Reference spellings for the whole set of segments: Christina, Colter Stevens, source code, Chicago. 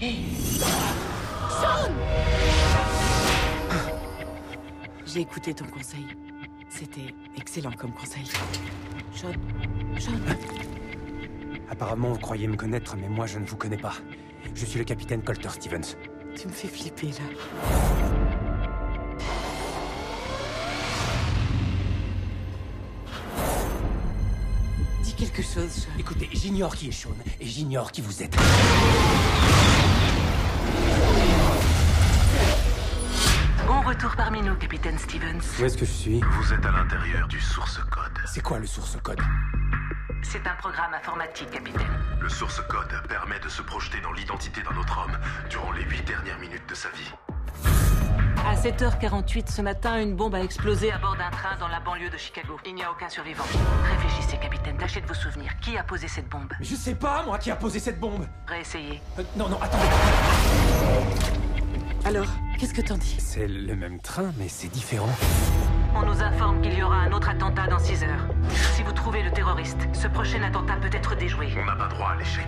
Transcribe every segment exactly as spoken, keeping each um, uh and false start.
Sean! J'ai écouté ton conseil. C'était excellent comme conseil. Sean. Sean. Apparemment, vous croyez me connaître, mais moi, je ne vous connais pas. Je suis le capitaine Colter Stevens. Tu me fais flipper, là. Quelque chose, Sean. Écoutez, j'ignore qui est Sean, et j'ignore qui vous êtes. Bon retour parmi nous, capitaine Stevens. Où est-ce que je suis? Vous êtes à l'intérieur du source code. C'est quoi le source code? C'est un programme informatique, capitaine. Le source code permet de se projeter dans l'identité d'un autre homme durant les huit dernières minutes de sa vie. À sept heures quarante-huit ce matin, une bombe a explosé à bord d'un train dans la banlieue de Chicago. Il n'y a aucun survivant. Réfléchissez, capitaine, tâchez de vous souvenir. Qui a posé cette bombe? Mais je sais pas, moi, qui a posé cette bombe. Réessayez. Euh, non, non, attendez. Alors, qu'est-ce que t'en dis? C'est le même train, mais c'est différent. On nous informe qu'il y aura un autre attentat dans six heures. Si vous trouvez le terroriste, ce prochain attentat peut être déjoué. On n'a pas droit à l'échec.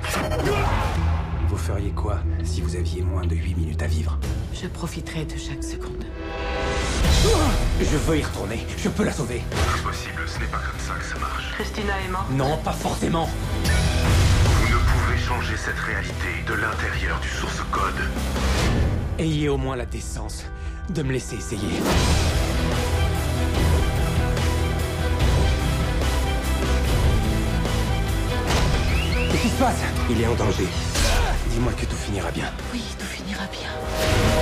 Vous feriez quoi si vous aviez moins de huit minutes à vivre? Je profiterai de chaque seconde. Je veux y retourner. Je peux la sauver. Impossible, ce n'est pas comme ça que ça marche. Christina est morte? Non, pas forcément. Vous ne pouvez changer cette réalité de l'intérieur du source code. Ayez au moins la décence de me laisser essayer. Qu'est-ce qui se passe? Il est en danger. Dis-moi que tout finira bien. Oui, tout finira bien.